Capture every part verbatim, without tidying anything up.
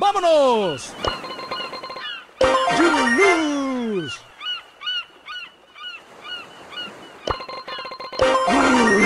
Vámonos! Toulouse! Oh,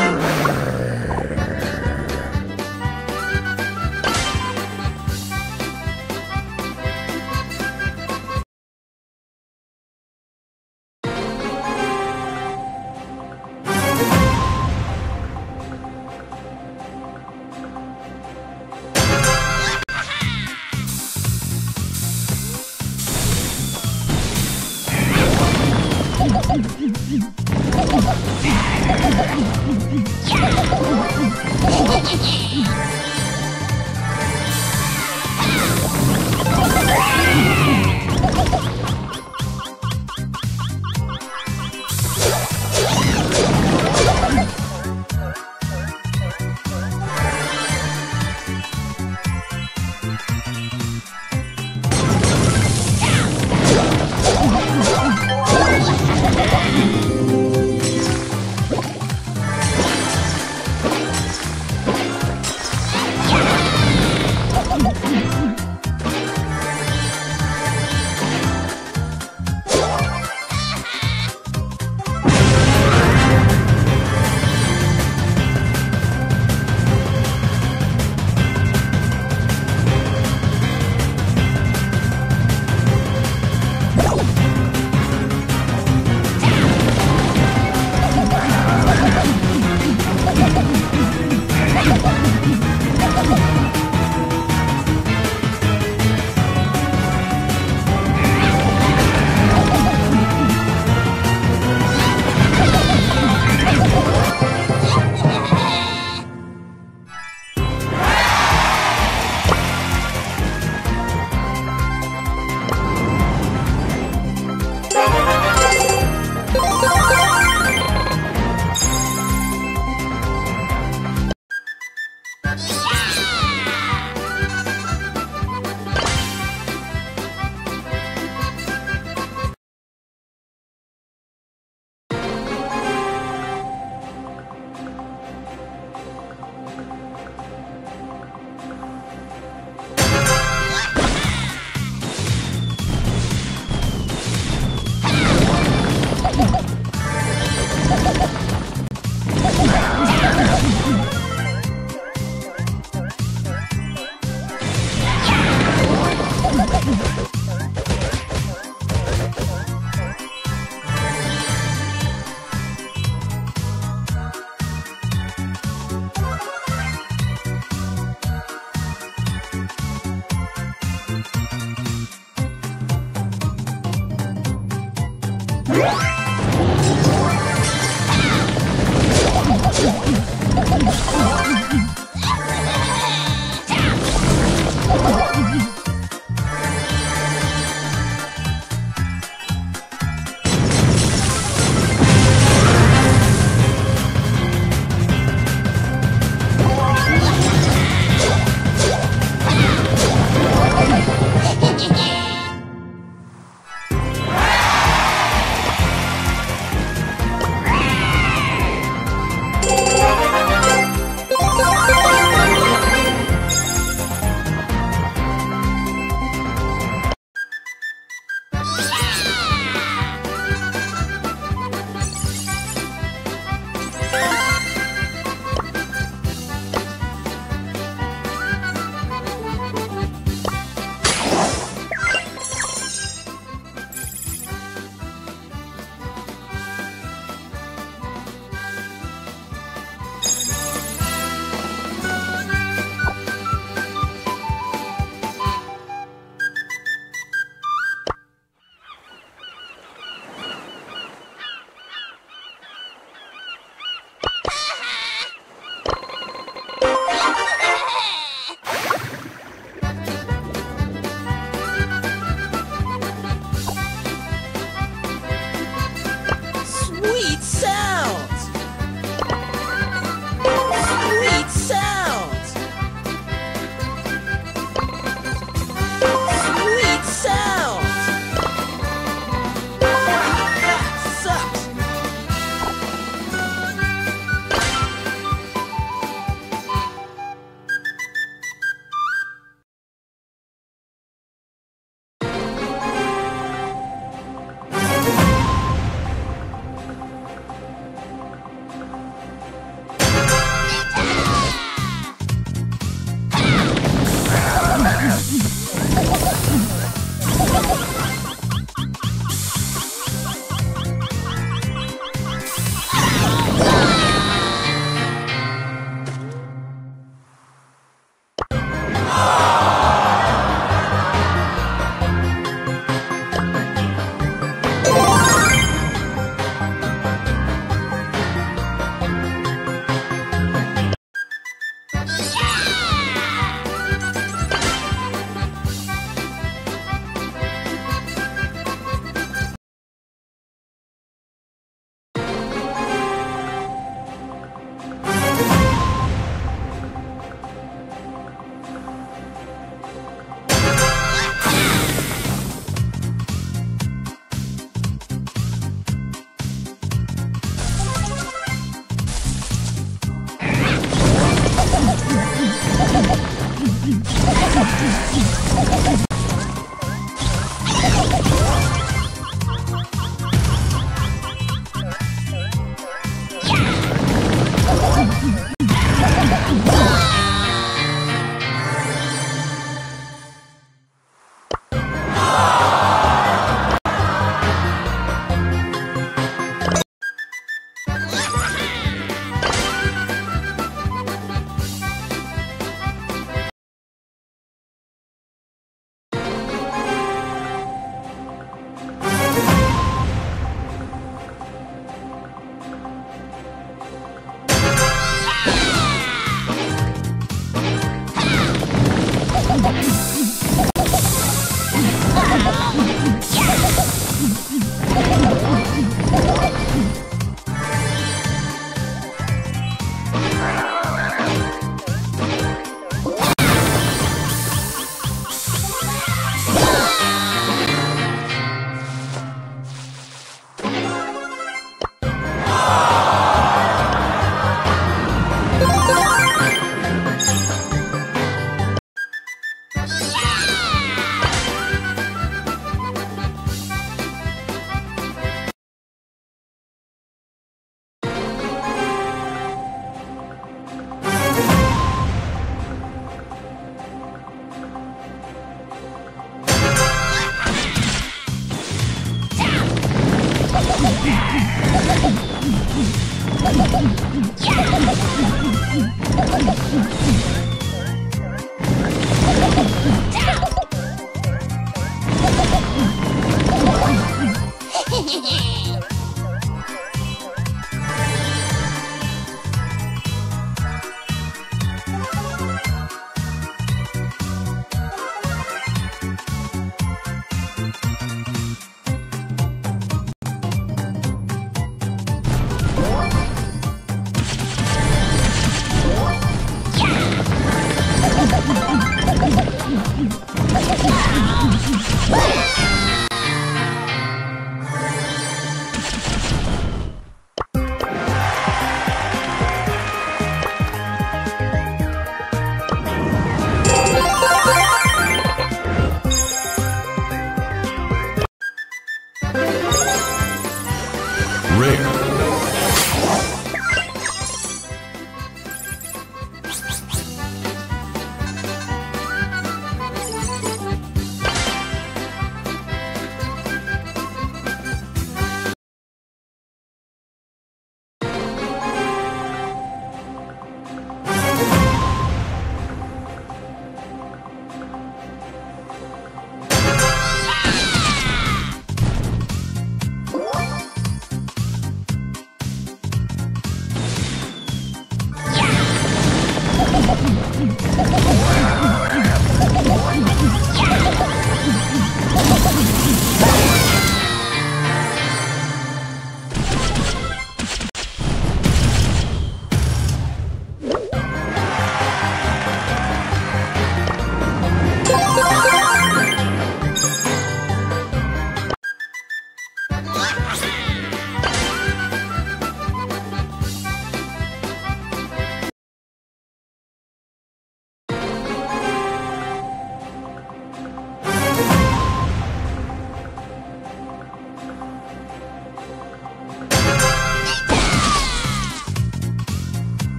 Oh,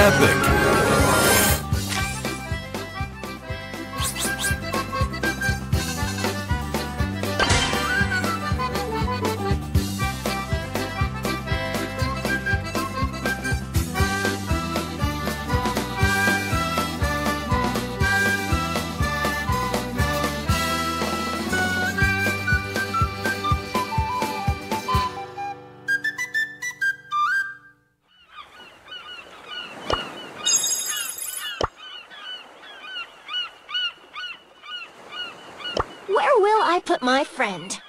Epic. Where will I put my friend?